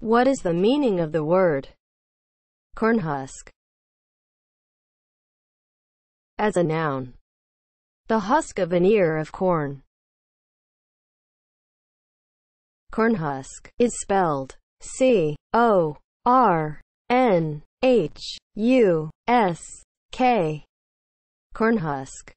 What is the meaning of the word cornhusk? As a noun, the husk of an ear of corn. Cornhusk is spelled C-O-R-N-H-U-S-K. Cornhusk.